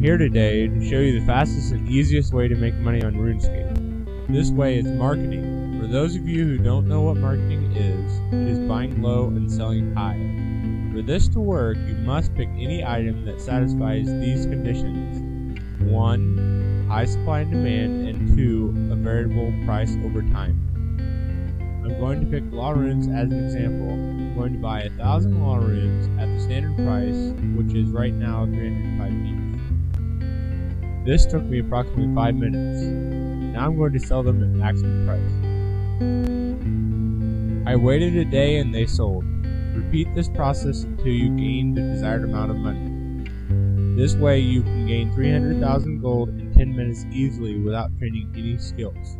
I'm here today to show you the fastest and easiest way to make money on RuneScape. This way is marketing. For those of you who don't know what marketing is, it is buying low and selling high. For this to work, you must pick any item that satisfies these conditions. 1. High supply and demand, and 2. A variable price over time. I'm going to pick Law Runes as an example. I'm going to buy 1,000 Law Runes at the standard price, which is right now 305 each. This took me approximately 5 minutes. Now I'm going to sell them at maximum price. I waited a day and they sold. Repeat this process until you gain the desired amount of money. This way you can gain 300,000 gold in 10 minutes easily without training any skills.